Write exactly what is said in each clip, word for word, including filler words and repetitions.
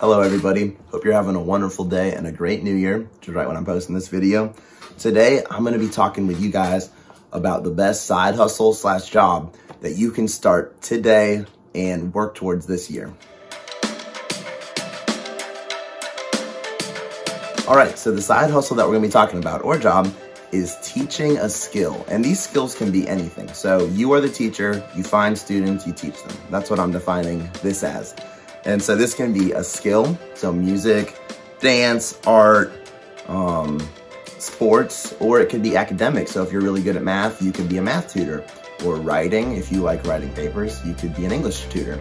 Hello everybody, hope you're having a wonderful day and a great new year, which is right when I'm posting this video. Today, I'm gonna be talking with you guys about the best side hustle slash job that you can start today and work towards this year. All right, so the side hustle that we're gonna be talking about, or job, is teaching a skill. And these skills can be anything. So you are the teacher, you find students, you teach them. That's what I'm defining this as. And so this can be a skill, so music, dance, art, um, sports, or it could be academic. So if you're really good at math, you could be a math tutor. Or writing, if you like writing papers, you could be an English tutor.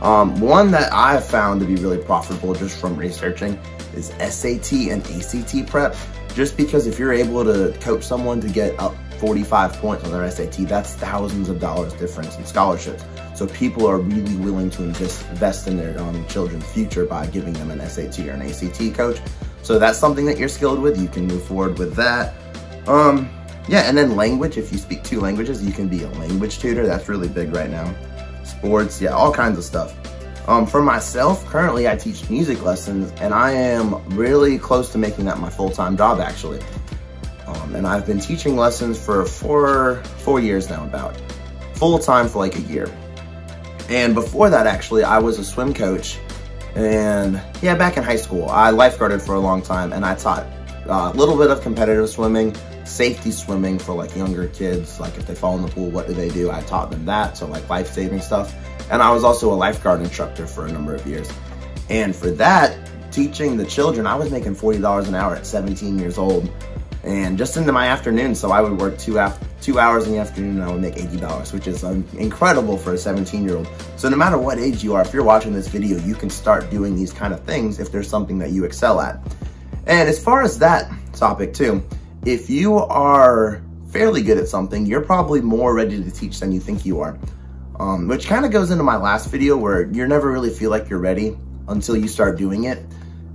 Um, one that I've found to be really profitable just from researching is S A T and A C T prep. Just because if you're able to coach someone to get up forty-five points on their S A T, that's thousands of dollars difference in scholarships. So people are really willing to invest, invest in their um, children's future by giving them an S A T or an A C T coach. So that's something that you're skilled with. You can move forward with that. Um, yeah, and then language. If you speak two languages, you can be a language tutor. That's really big right now. Sports, yeah, all kinds of stuff. Um, for myself, currently I teach music lessons and I am really close to making that my full-time job actually. Um, and I've been teaching lessons for four, four years now about, full-time for like a year. And before that actually, I was a swim coach and yeah, back in high school, I lifeguarded for a long time and I taught a little bit of competitive swimming, safety swimming for like younger kids, like if they fall in the pool, what do they do? I taught them that, so like life-saving stuff. And I was also a lifeguard instructor for a number of years. And for that, teaching the children, I was making forty dollars an hour at seventeen years old and just into my afternoon. So I would work two, two hours in the afternoon and I would make eighty dollars, which is um, incredible for a seventeen year old. So no matter what age you are, if you're watching this video, you can start doing these kind of things if there's something that you excel at. And as far as that topic too, if you are fairly good at something, you're probably more ready to teach than you think you are. Um, which kind of goes into my last video where you never really feel like you're ready until you start doing it.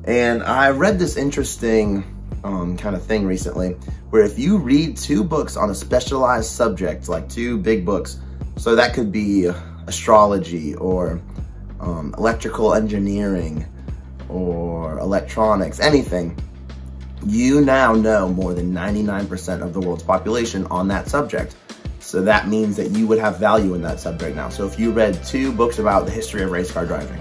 And I read this interesting um, kind of thing recently where if you read two books on a specialized subject, like two big books, so that could be astrology or um, electrical engineering or electronics, anything, you now know more than ninety-nine percent of the world's population on that subject. So that means that you would have value in that subject now. So if you read two books about the history of race car driving,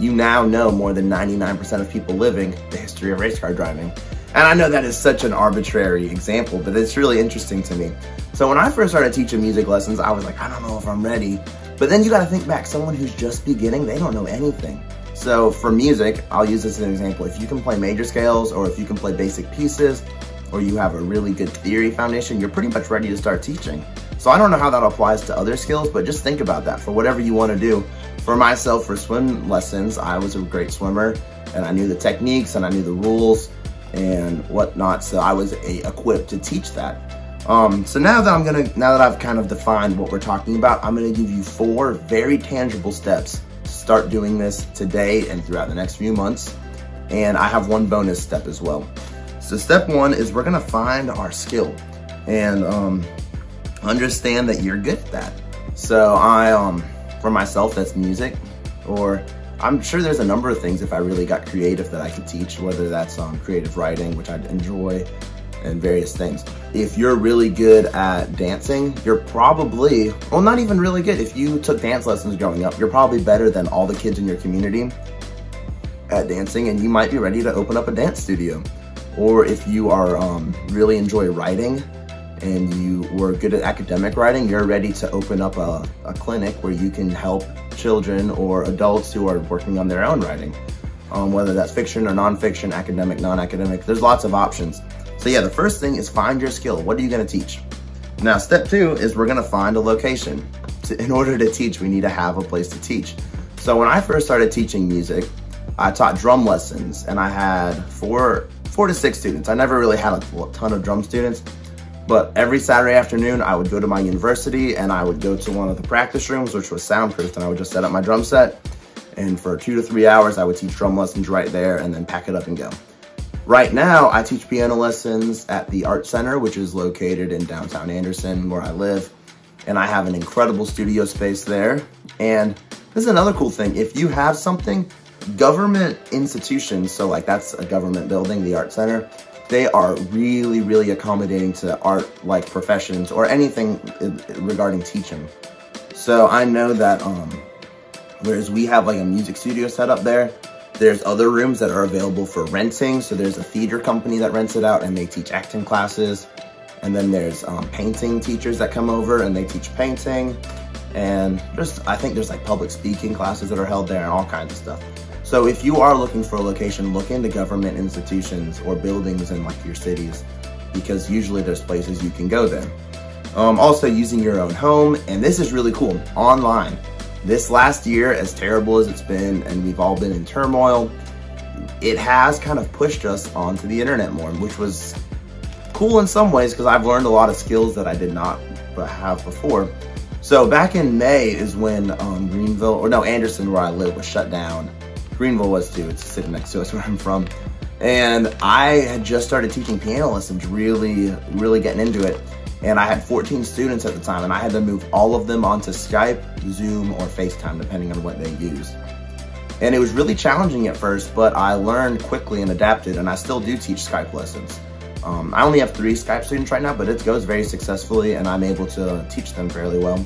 you now know more than ninety-nine percent of people living the history of race car driving. And I know that is such an arbitrary example, but it's really interesting to me. So when I first started teaching music lessons, I was like, I don't know if I'm ready. But then you gotta think back, someone who's just beginning, they don't know anything. So for music, I'll use this as an example. If you can play major scales or if you can play basic pieces, or you have a really good theory foundation, you're pretty much ready to start teaching. So I don't know how that applies to other skills, but just think about that for whatever you want to do. For myself, for swim lessons, I was a great swimmer and I knew the techniques and I knew the rules and whatnot, so I was a, equipped to teach that. Um, so now that I'm gonna, now that I've kind of defined what we're talking about, I'm gonna give you four very tangible steps to start doing this today and throughout the next few months. And I have one bonus step as well. So step one is we're gonna find our skill and um, understand that you're good at that. So I, um, for myself, that's music, or I'm sure there's a number of things if I really got creative that I could teach, whether that's um, creative writing, which I enjoy, and various things. If you're really good at dancing, you're probably, well, not even really good. If you took dance lessons growing up, you're probably better than all the kids in your community at dancing, and you might be ready to open up a dance studio. Or if you are um, really enjoy writing and you were good at academic writing, you're ready to open up a, a clinic where you can help children or adults who are working on their own writing, um, whether that's fiction or nonfiction, academic, non-academic, there's lots of options. So yeah, the first thing is find your skill. What are you gonna teach? Now, step two is we're gonna find a location. In order to teach, we need to have a place to teach. So when I first started teaching music, I taught drum lessons and I had four, four to six students. I never really had a ton of drum students, but every Saturday afternoon I would go to my university and I would go to one of the practice rooms, which was soundproofed, and I would just set up my drum set. And for two to three hours, I would teach drum lessons right there and then pack it up and go. Right now, I teach piano lessons at the Art Center, which is located in downtown Anderson where I live. And I have an incredible studio space there. And this is another cool thing. If you have something, Government institutions, so like that's a government building, the Art Center, they are really, really accommodating to art-like professions or anything regarding teaching. So I know that um, whereas we have like a music studio set up there, there's other rooms that are available for renting. So there's a theater company that rents it out and they teach acting classes. And then there's um, painting teachers that come over and they teach painting. And just, I think there's like public speaking classes that are held there and all kinds of stuff. So if you are looking for a location, look into government institutions or buildings in like your cities, because usually there's places you can go there. Um, also using your own home, and this is really cool, online. This last year, as terrible as it's been, and we've all been in turmoil, it has kind of pushed us onto the internet more, which was cool in some ways because I've learned a lot of skills that I did not have before. So back in May is when um, Greenville, or no, Anderson, where I live, was shut down. Greenville was too, it's sitting next to us where I'm from. And I had just started teaching piano lessons, really, really getting into it. And I had fourteen students at the time, and I had to move all of them onto Skype, Zoom, or FaceTime, depending on what they used. And it was really challenging at first, but I learned quickly and adapted, and I still do teach Skype lessons. Um, I only have three Skype students right now, but it goes very successfully, and I'm able to teach them fairly well.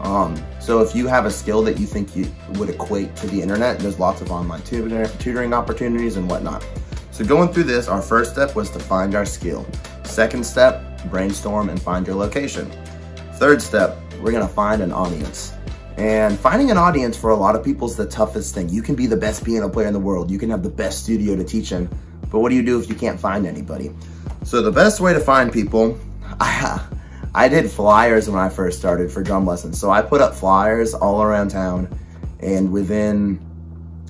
Um, so if you have a skill that you think you would equate to the internet, there's lots of online tutor tutoring opportunities and whatnot. So going through this, our first step was to find our skill. Second step, brainstorm and find your location. Third step, we're gonna find an audience. And finding an audience for a lot of people is the toughest thing. You can be the best piano player in the world. You can have the best studio to teach in, but what do you do if you can't find anybody? So the best way to find people, I, I did flyers when I first started for drum lessons. So I put up flyers all around town, and within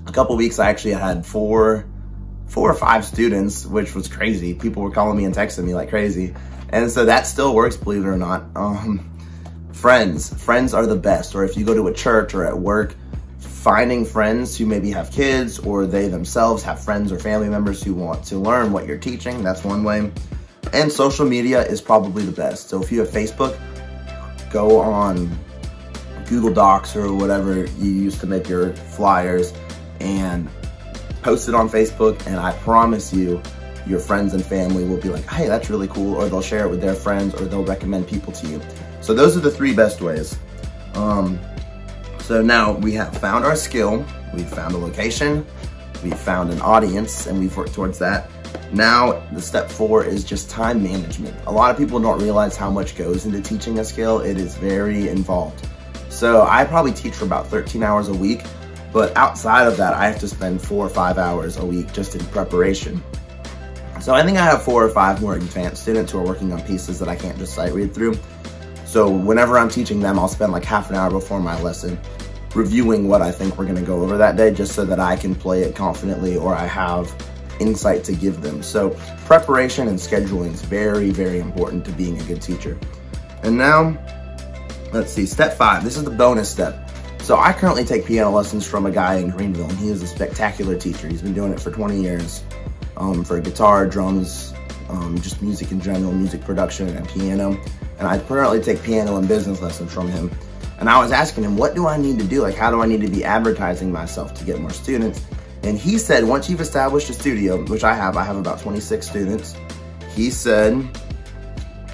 a couple weeks, I actually had four, four or five students, which was crazy. People were calling me and texting me like crazy. And so that still works, believe it or not. Um, friends, friends are the best. Or if you go to a church or at work, finding friends who maybe have kids or they themselves have friends or family members who want to learn what you're teaching, that's one way. And social media is probably the best. So if you have Facebook, go on Google Docs or whatever you use to make your flyers and post it on Facebook, and I promise you, your friends and family will be like, hey, that's really cool, or they'll share it with their friends, or they'll recommend people to you. So those are the three best ways. Um, so now we have found our skill, we've found a location, we've found an audience, and we've worked towards that. Now, the step four is just time management. A lot of people don't realize how much goes into teaching a skill. It is very involved. So I probably teach for about thirteen hours a week, but outside of that, I have to spend four or five hours a week just in preparation. So I think I have four or five more advanced students who are working on pieces that I can't just sight read through. So whenever I'm teaching them, I'll spend like half an hour before my lesson reviewing what I think we're gonna go over that day, just so that I can play it confidently or I have insight to give them. So preparation and scheduling is very, very important to being a good teacher. And now, let's see, step five, this is the bonus step. So I currently take piano lessons from a guy in Greenville, and he is a spectacular teacher. He's been doing it for twenty years. Um, for guitar, drums, um, just music in general, music production, and piano. And I currently take piano and business lessons from him. And I was asking him, what do I need to do? Like, how do I need to be advertising myself to get more students? And he said, once you've established a studio, which I have, I have about twenty-six students. He said,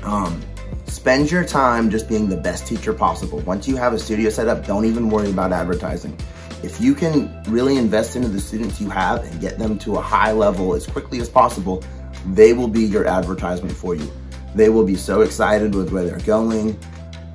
um, spend your time just being the best teacher possible. Once you have a studio set up, don't even worry about advertising. If you can really invest into the students you have and get them to a high level as quickly as possible, they will be your advertisement for you. They will be so excited with where they're going.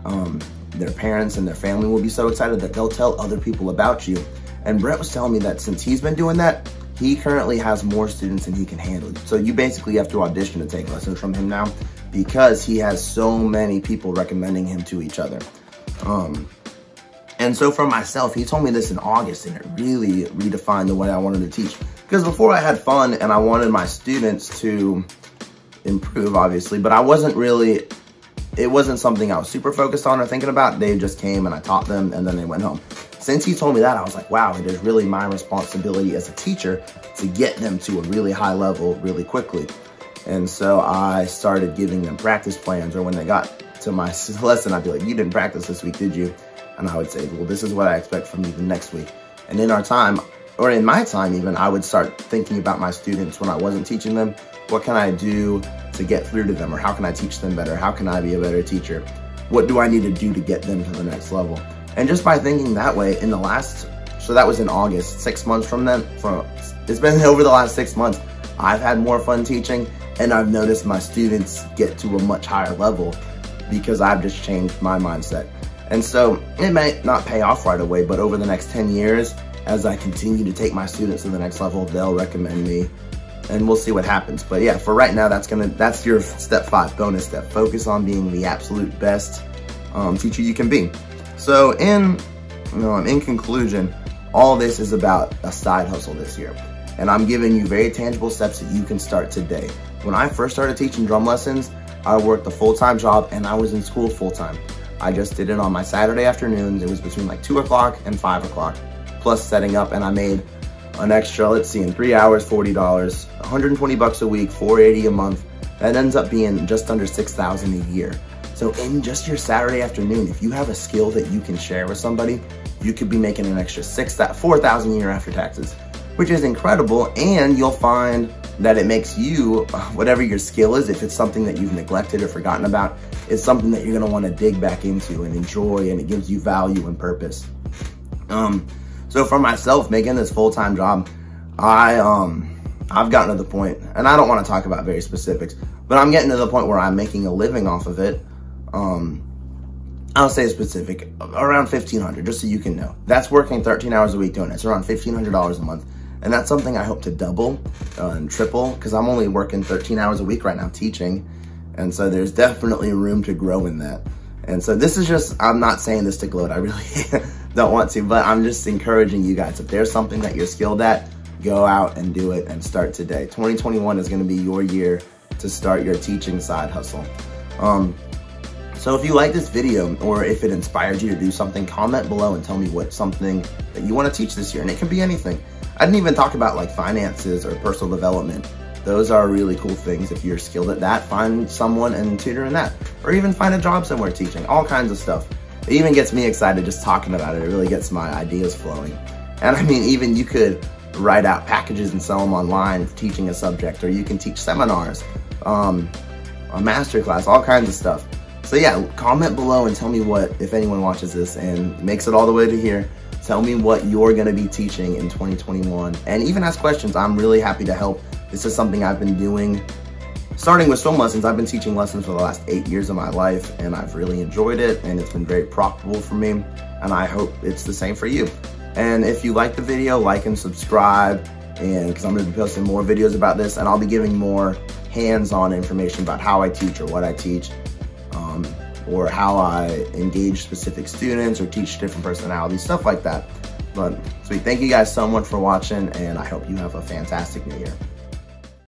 Um, their parents and their family will be so excited that they'll tell other people about you. And Brett was telling me that since he's been doing that, he currently has more students than he can handle. So you basically have to audition to take lessons from him now, because he has so many people recommending him to each other. Um, And so for myself, he told me this in August, and it really redefined the way I wanted to teach. Because before I had fun and I wanted my students to improve, obviously, but I wasn't really, it wasn't something I was super focused on or thinking about. They just came and I taught them and then they went home. Since he told me that, I was like, wow, it is really my responsibility as a teacher to get them to a really high level really quickly. And so I started giving them practice plans, or when they got to my lesson, I'd be like, you didn't practice this week, did you? And I would say, well, this is what I expect from you the next week. And in our time, or in my time even, I would start thinking about my students when I wasn't teaching them. What can I do to get through to them? Or how can I teach them better? How can I be a better teacher? What do I need to do to get them to the next level? And just by thinking that way, in the last, so that was in August, six months from then, from, it's been over the last six months, I've had more fun teaching, and I've noticed my students get to a much higher level because I've just changed my mindset. And so it might not pay off right away, but over the next ten years, as I continue to take my students to the next level, they'll recommend me, and we'll see what happens. But yeah, for right now, that's gonna that's your step five bonus step. Focus on being the absolute best um, teacher you can be. So in you know, in conclusion, all this is about a side hustle this year, and I'm giving you very tangible steps that you can start today. When I first started teaching drum lessons, I worked a full-time job and I was in school full-time. I just did it on my Saturday afternoons. It was between like two o'clock and five o'clock, plus setting up, and I made an extra, let's see, in three hours, forty dollars, one hundred twenty bucks a week, four hundred eighty dollars a month. That ends up being just under six thousand dollars a year. So in just your Saturday afternoon, if you have a skill that you can share with somebody, you could be making an extra four thousand dollars a year after taxes, which is incredible. And you'll find that it makes you, whatever your skill is, if it's something that you've neglected or forgotten about, it's something that you're gonna wanna dig back into and enjoy, and it gives you value and purpose. Um, So for myself, making this full-time job, I, um, I've gotten to the point, and I don't want to talk about very specifics, but I'm getting to the point where I'm making a living off of it. Um, I'll say specific, around fifteen hundred dollars, just so you can know. That's working thirteen hours a week doing it. It's around fifteen hundred dollars a month, and that's something I hope to double uh, and triple, because I'm only working thirteen hours a week right now teaching, and so there's definitely room to grow in that. And so this is just, I'm not saying this to gloat, I really don't want to, but I'm just encouraging you guys, if there's something that you're skilled at, go out and do it and start today. twenty twenty-one is gonna be your year to start your teaching side hustle. Um, so if you like this video, or if it inspired you to do something, comment below and tell me what something that you wanna teach this year, and it can be anything. I didn't even talk about like finances or personal development. Those are really cool things. If you're skilled at that, find someone and tutor in that, or even find a job somewhere teaching, all kinds of stuff. It even gets me excited just talking about it. It really gets my ideas flowing. And I mean, even you could write out packages and sell them online teaching a subject, or you can teach seminars, um, a masterclass, all kinds of stuff. So yeah, comment below and tell me what, if anyone watches this and makes it all the way to here, tell me what you're gonna be teaching in twenty twenty-one, and even ask questions. I'm really happy to help. This is something I've been doing, starting with swim lessons. I've been teaching lessons for the last eight years of my life, and I've really enjoyed it, and it's been very profitable for me, and I hope it's the same for you. And if you like the video, like and subscribe, and because I'm gonna be posting more videos about this, and I'll be giving more hands-on information about how I teach or what I teach, um, or how I engage specific students or teach different personalities, stuff like that. But sweet, thank you guys so much for watching, and I hope you have a fantastic new year.